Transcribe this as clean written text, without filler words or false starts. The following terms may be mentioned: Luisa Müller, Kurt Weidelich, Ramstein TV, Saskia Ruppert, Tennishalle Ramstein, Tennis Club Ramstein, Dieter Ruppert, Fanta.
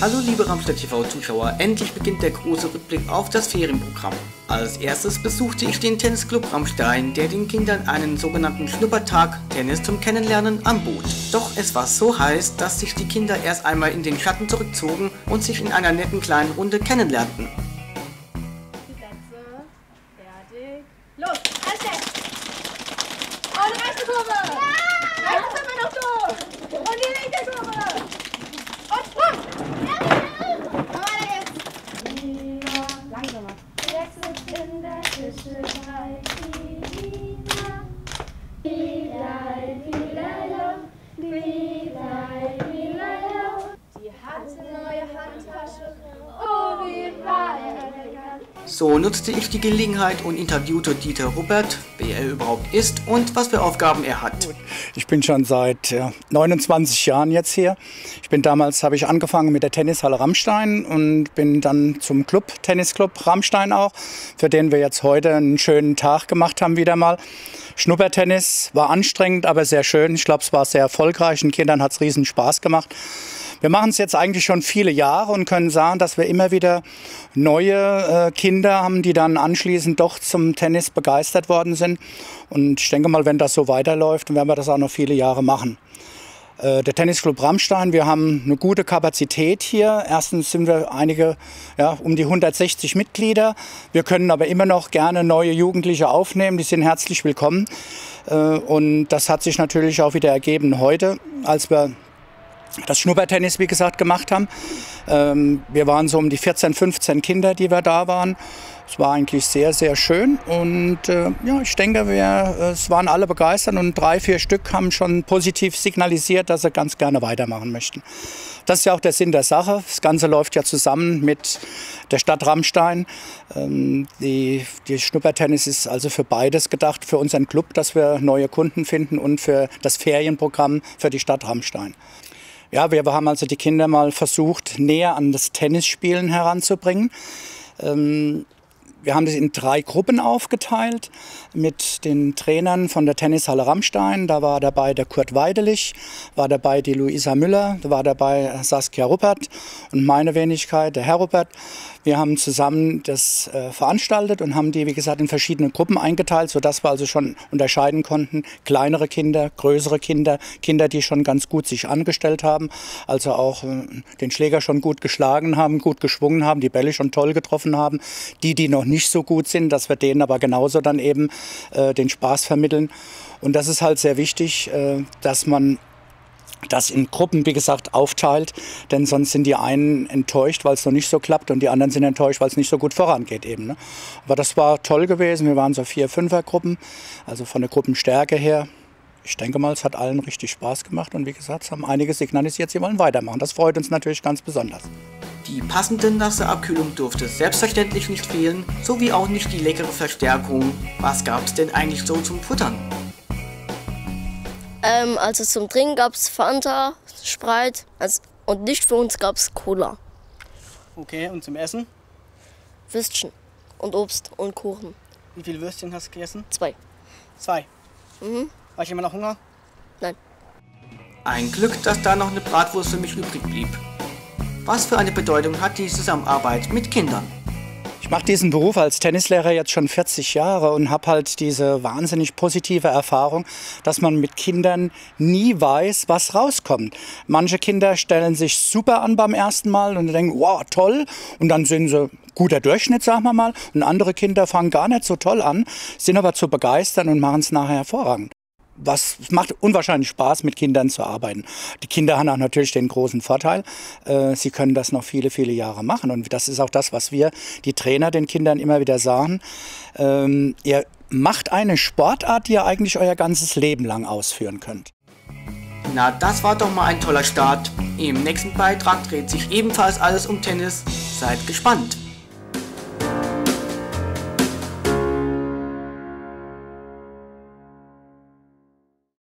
Hallo liebe Ramstein TV Zuschauer, endlich beginnt der große Rückblick auf das Ferienprogramm. Als erstes besuchte ich den Tennisclub Ramstein, der den Kindern einen sogenannten Schnuppertag Tennis zum Kennenlernen anbot. Doch es war so heiß, dass sich die Kinder erst einmal in den Schatten zurückzogen und sich in einer netten kleinen Runde kennenlernten. Die Plätze, fertig, los, alles fest! Und rechte Kurve! Ja! Rechts sind wir noch durch! Und die linke Kurve! So nutzte ich die Gelegenheit und interviewte Dieter Ruppert, wer er überhaupt ist und was für Aufgaben er hat. Ich bin schon seit 29 Jahren jetzt hier. Damals habe ich angefangen mit der Tennishalle Ramstein und bin dann zum Tennisclub Ramstein auch, für den wir jetzt heute einen schönen Tag gemacht haben wieder mal. Schnuppertennis war anstrengend, aber sehr schön. Ich glaube, es war sehr erfolgreich. Den Kindern hat es riesen Spaß gemacht. Wir machen es jetzt eigentlich schon viele Jahre und können sagen, dass wir immer wieder neue Kinder haben, die dann anschließend doch zum Tennis begeistert worden sind. Und ich denke mal, wenn das so weiterläuft, dann werden wir das auch noch viele Jahre machen. Der Tennisclub Ramstein, wir haben eine gute Kapazität hier. Erstens sind wir einige, um die 160 Mitglieder. Wir können aber immer noch gerne neue Jugendliche aufnehmen, die sind herzlich willkommen. Und das hat sich natürlich auch wieder ergeben heute, als wir das Schnuppertennis, wie gesagt, gemacht haben. Wir waren so um die 14, 15 Kinder, die wir da waren. Es war eigentlich sehr, sehr schön und ich denke, es waren alle begeistert und 3, 4 Stück haben schon positiv signalisiert, dass sie ganz gerne weitermachen möchten. Das ist ja auch der Sinn der Sache. Das Ganze läuft ja zusammen mit der Stadt Ramstein. Die Schnuppertennis ist also für beides gedacht, für unseren Club, dass wir neue Kunden finden und für das Ferienprogramm für die Stadt Ramstein. Ja, wir haben also die Kinder mal versucht, näher an das Tennisspielen heranzubringen. Wir haben das in 3 Gruppen aufgeteilt mit den Trainern von der Tennishalle Ramstein. Da war dabei der Kurt Weidelich, war dabei die Luisa Müller, da war dabei Saskia Ruppert und meine Wenigkeit, der Herr Ruppert. Wir haben zusammen das veranstaltet und haben die, wie gesagt, in verschiedene Gruppen eingeteilt, sodass wir also schon unterscheiden konnten, kleinere Kinder, größere Kinder, Kinder, die schon ganz gut sich angestellt haben, also auch den Schläger schon gut geschlagen haben, gut geschwungen haben, die Bälle schon toll getroffen haben, die noch nicht so gut sind, dass wir denen aber genauso dann eben den Spaß vermitteln. Und das ist halt sehr wichtig, dass man das in Gruppen, wie gesagt, aufteilt, denn sonst sind die einen enttäuscht, weil es noch nicht so klappt und die anderen sind enttäuscht, weil es nicht so gut vorangeht eben, ne? Aber das war toll gewesen, wir waren so 4-5er Gruppen, also von der Gruppenstärke her. Ich denke mal, es hat allen richtig Spaß gemacht und wie gesagt, es haben einige signalisiert, sie wollen weitermachen. Das freut uns natürlich ganz besonders. Die passende nasse Abkühlung durfte selbstverständlich nicht fehlen, sowie auch nicht die leckere Verstärkung. Was gab es denn eigentlich so zum Futtern? Also zum Trinken gab es Fanta, Sprite und nicht für uns gab es Cola. Okay, und zum Essen? Würstchen und Obst und Kuchen. Wie viele Würstchen hast du gegessen? 2. 2? Mhm. War ich immer noch Hunger? Nein. Ein Glück, dass da noch eine Bratwurst für mich übrig blieb. Was für eine Bedeutung hat die Zusammenarbeit mit Kindern? Ich mache diesen Beruf als Tennislehrer jetzt schon 40 Jahre und habe halt diese wahnsinnig positive Erfahrung, dass man mit Kindern nie weiß, was rauskommt. Manche Kinder stellen sich super an beim ersten Mal und denken, wow, toll. Und dann sind sie guter Durchschnitt, sagen wir mal. Und andere Kinder fangen gar nicht so toll an, sind aber zu begeistern und machen es nachher hervorragend. Was macht unwahrscheinlich Spaß, mit Kindern zu arbeiten. Die Kinder haben auch natürlich den großen Vorteil, sie können das noch viele, viele Jahre machen. Und das ist auch das, was wir, die Trainer, den Kindern immer wieder sagen. Ihr macht eine Sportart, die ihr eigentlich euer ganzes Leben lang ausführen könnt. Na, das war doch mal ein toller Start. Im nächsten Beitrag dreht sich ebenfalls alles um Tennis. Seid gespannt.